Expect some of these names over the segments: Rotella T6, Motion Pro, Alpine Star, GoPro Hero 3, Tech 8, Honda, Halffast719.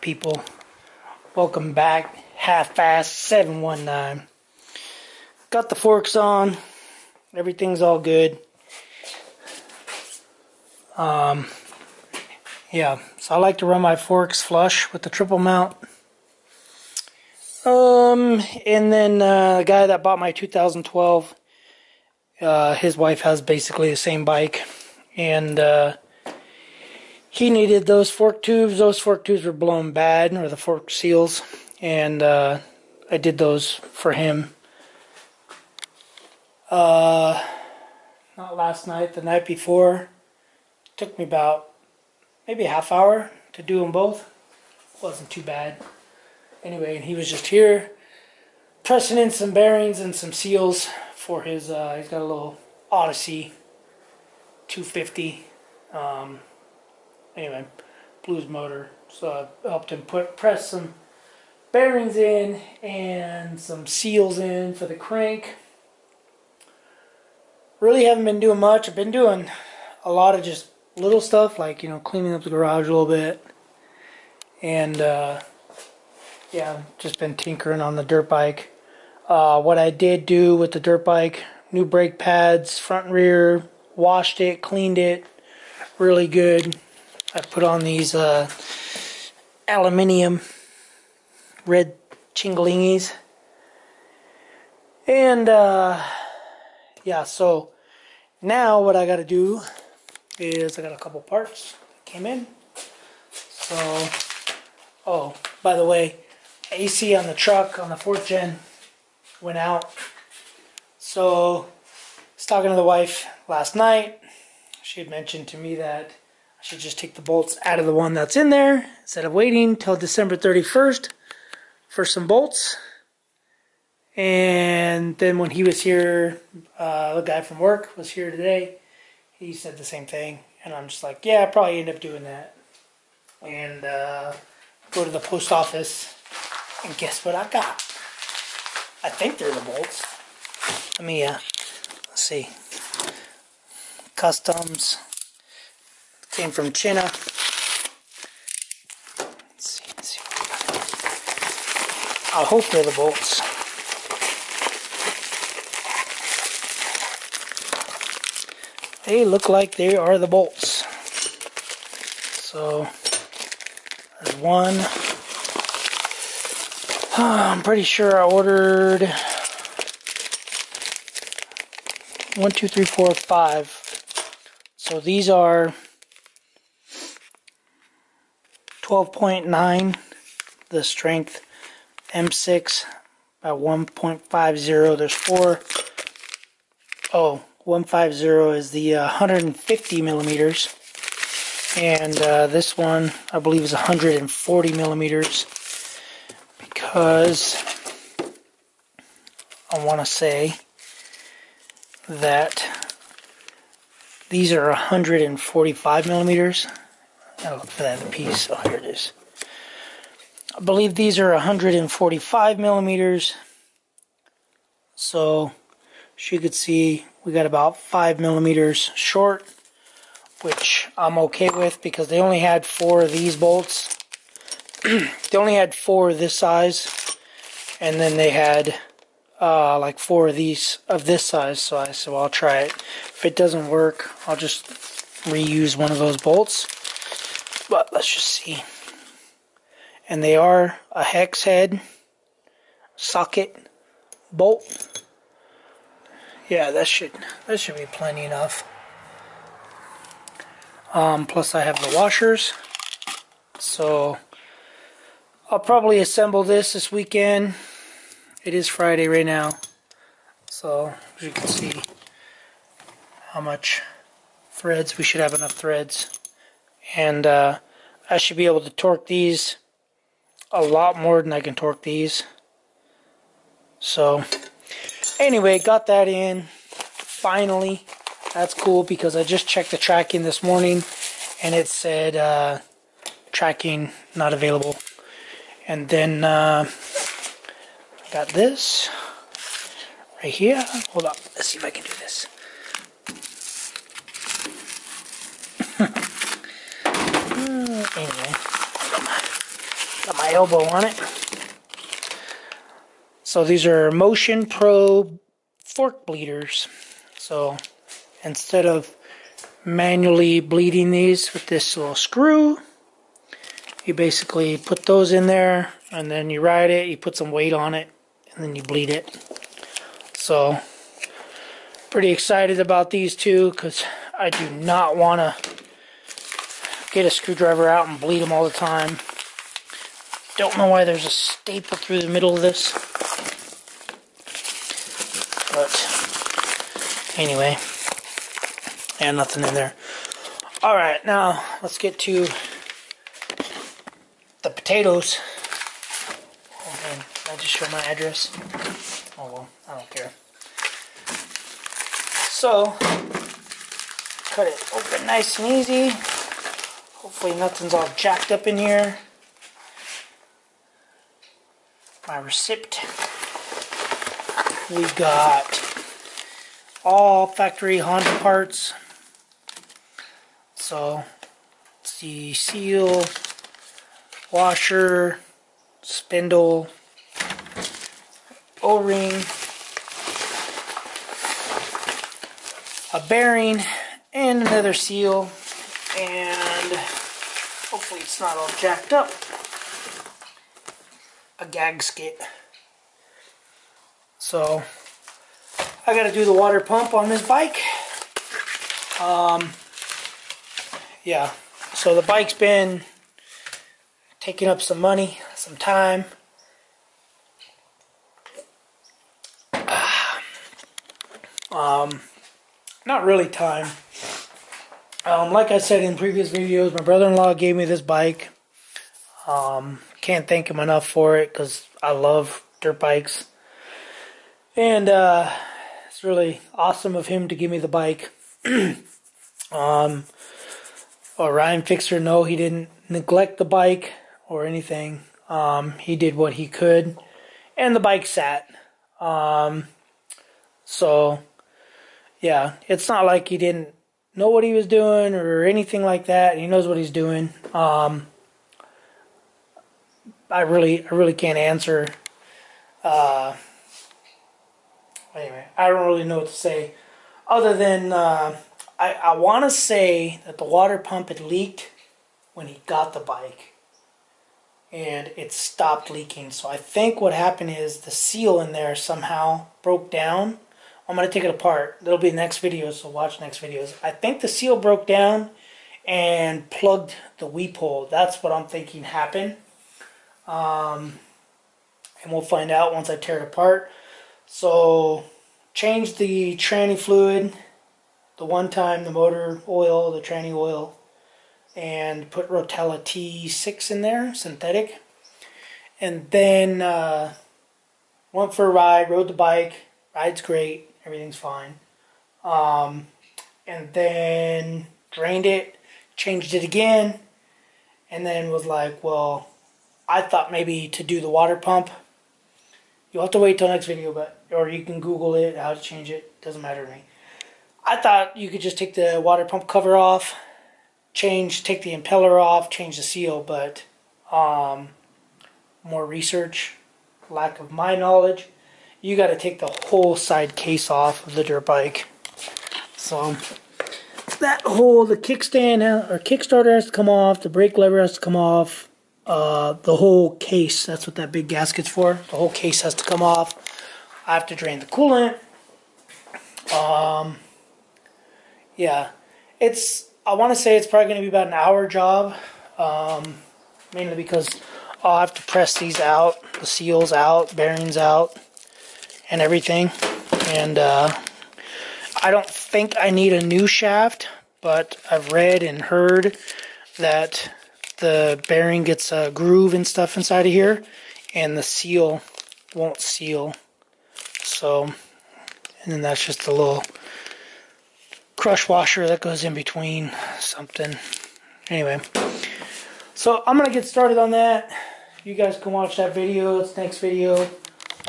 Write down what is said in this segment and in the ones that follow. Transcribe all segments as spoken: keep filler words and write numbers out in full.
back, people. Welcome back. Half-assed seven one nine. Got the forks on. Everything's all good. Um, yeah, so I like to run my forks flush with the triple mount. Um, and then uh, the guy that bought my two thousand twelve, uh, his wife has basically the same bike, and uh, he needed those fork tubes. Those fork tubes were blown bad, or the fork seals, and uh, I did those for him. Uh, not last night, the night before. Took me about maybe a half hour to do them both. Wasn't too bad. Anyway, and he was just here pressing in some bearings and some seals for his, uh, he's got a little Odyssey two fifty. Um, anyway, blues motor. So I helped him put press some bearings in and some seals in for the crank. Really haven't been doing much. I've been doing a lot of just little stuff, like, you know, cleaning up the garage a little bit. And, uh, yeah, just been tinkering on the dirt bike. Uh, what I did do with the dirt bike, new brake pads, front and rear, washed it, cleaned it, really good. I put on these uh, aluminum red chinglingies. And, uh... yeah, so now what I gotta do is I got a couple parts that came in. So, oh, by the way, A C on the truck on the fourth gen went out. So, I was talking to the wife last night. She had mentioned to me that I should just take the bolts out of the one that's in there instead of waiting till December thirty-first for some bolts. And then when he was here, uh, the guy from work was here today, he said the same thing. And I'm just like, yeah, I'll probably end up doing that. And uh, go to the post office, and guess what I got? I think they're the bolts. Let me, uh, let's see. Customs. Came from China. Let's see, let's see. I hope they're the bolts. They look like they are the bolts. So there's one. Oh, I'm pretty sure I ordered one, two, three, four, five. So these are twelve point nine, the strength M six by one point five zero. There's four. Oh. one fifty is the uh, one hundred fifty millimeters, and uh, this one I believe is one hundred forty millimeters, because I want to say that these are one hundred forty-five millimeters. I'll look for that piece. Oh, here it is. I believe these are one hundred forty-five millimeters, so as you could see, we got about five millimeters short, which I'm okay with because they only had four of these bolts. They only had four of this size, and then they had uh, like four of these of this size. So I said, well, I'll try it. If it doesn't work, I'll just reuse one of those bolts. But let's just see. And they are a hex head socket bolt. Yeah, that should that should be plenty enough. Um, plus, I have the washers, so I'll probably assemble this this weekend. It is Friday right now, so as you can see, how much threads we should have enough threads, and uh, I should be able to torque these a lot more than I can torque these. So. Anyway, got that in, finally. That's cool, because I just checked the tracking this morning, and it said, uh, tracking not available. And then, uh, got this right here. Hold on, let's see if I can do this. uh, anyway, my elbow on it. So these are Motion Pro fork bleeders. So instead of manually bleeding these with this little screw, you basically put those in there, and then you ride it, you put some weight on it, and then you bleed it. So pretty excited about these two, because I do not want to get a screwdriver out and bleed them all the time. Don't know why there's a staple through the middle of this. But anyway, and nothing in there. Alright, now let's get to the potatoes. Oh man, did I just show my address? Oh well, I don't care. So, cut it open nice and easy. Hopefully nothing's all jacked up in here. My receipt. We got all factory Honda parts. So, it's the seal, washer, spindle, O-ring, a bearing, and another seal, and hopefully it's not all jacked up, a gasket. So I gotta do the water pump on this bike. Um, yeah, so the bike's been taking up some money, some time. Um, Not really time. Um, like I said in previous videos, my brother-in-law gave me this bike. Um, can't thank him enough for it, because I love dirt bikes. And uh, it's really awesome of him to give me the bike. um, or Ryan Fixer, no, he didn't neglect the bike or anything. Um, he did what he could. And the bike sat. Um, so... Yeah, it's not like he didn't know what he was doing or anything like that. He knows what he's doing. Um, I really, I really can't answer. Uh, anyway, I don't really know what to say, other than uh, I, I want to say that the water pump had leaked when he got the bike, and it stopped leaking. So I think what happened is the seal in there somehow broke down. I'm going to take it apart. That'll be the next video, so watch next videos. I think the seal broke down and plugged the weep hole. That's what I'm thinking happened. Um, and we'll find out once I tear it apart. So, change the tranny fluid, the one time, the motor oil, the tranny oil, and put Rotella T six in there, synthetic. And then, uh, went for a ride, rode the bike, ride's great. Everything's fine. Um, and then drained it, changed it again, and then was like, well, I thought maybe to do the water pump. You'll have to wait till next video, but or you can Google it, how to change it. Doesn't matter to me. I thought you could just take the water pump cover off, change, take the impeller off, change the seal, but um, more research, lack of my knowledge. You got to take the whole side case off of the dirt bike. So that whole, the kickstand or kickstarter has to come off, the brake lever has to come off, uh, the whole case, that's what that big gasket's for, the whole case has to come off. I have to drain the coolant. Um, yeah, it's, I want to say it's probably going to be about an hour job, um, mainly because I'll have to press these out, the seals out, bearings out, and everything. And uh, I don't think I need a new shaft, but I've read and heard that the bearing gets a groove and stuff inside of here, and the seal won't seal. So, and then that's just a little crush washer that goes in between something. Anyway, so I'm gonna get started on that. You guys can watch that video, it's next video.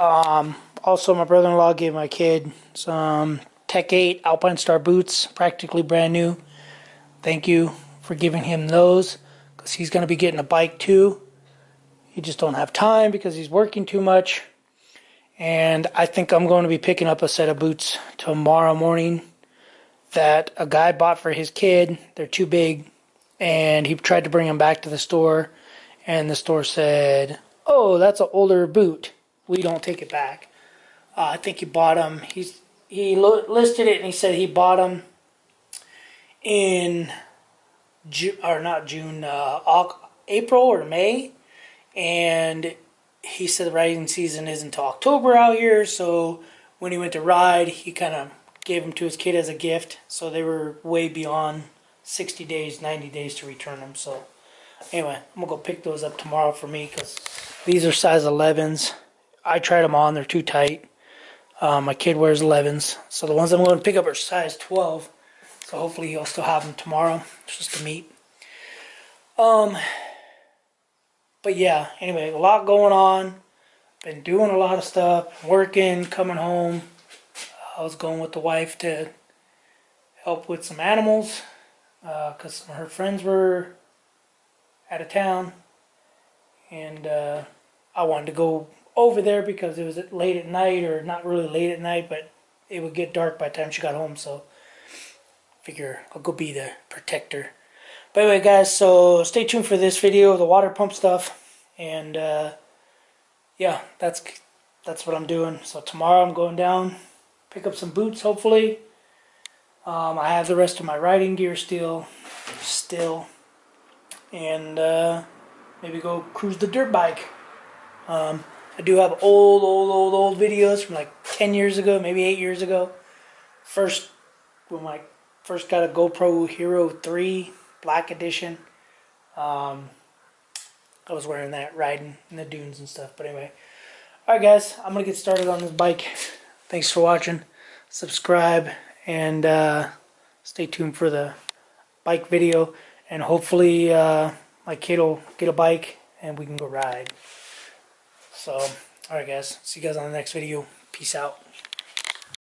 Um, Also, my brother-in-law gave my kid some Tech eight Alpine Star boots, practically brand new. Thank you for giving him those, because he's going to be getting a bike too. You just don't have time because he's working too much. And I think I'm going to be picking up a set of boots tomorrow morning that a guy bought for his kid. They're too big, and he tried to bring them back to the store, and the store said, "Oh, that's an older boot. We don't take it back." Uh, I think he bought them. He's, he listed it, and he said he bought them in June, or not June, uh, April or May, and he said the riding season isn't till October out here. So when he went to ride, he kind of gave them to his kid as a gift. So they were way beyond sixty days, ninety days to return them. So anyway, I'm gonna go pick those up tomorrow for me, because these are size elevens. I tried them on; they're too tight. Uh, my kid wears elevens, so the ones I'm going to pick up are size twelve. So hopefully he'll still have them tomorrow. It's just to meet. Um. But yeah, anyway, a lot going on. Been doing a lot of stuff, working, coming home. I was going with the wife to help with some animals, uh, because some of her friends were out of town. And uh, I wanted to go over there because it was late at night, or not really late at night, but it would get dark by the time she got home. So I figure I'll go be the protector. But anyway, guys, so stay tuned for this video, the water pump stuff, and uh, yeah, that's that's what I'm doing. So tomorrow I'm going down, pick up some boots, hopefully. Um, I have the rest of my riding gear still, still, and uh, maybe go cruise the dirt bike. Um, I do have old, old, old, old videos from like ten years ago, maybe eight years ago. First, when I first got a GoPro Hero three. Black edition. Um, I was wearing that riding in the dunes and stuff. But anyway, all right, guys, I'm gonna get started on this bike. Thanks for watching. Subscribe and uh, stay tuned for the bike video. And hopefully, uh, my kid will get a bike and we can go ride. So, all right, guys. See you guys on the next video. Peace out.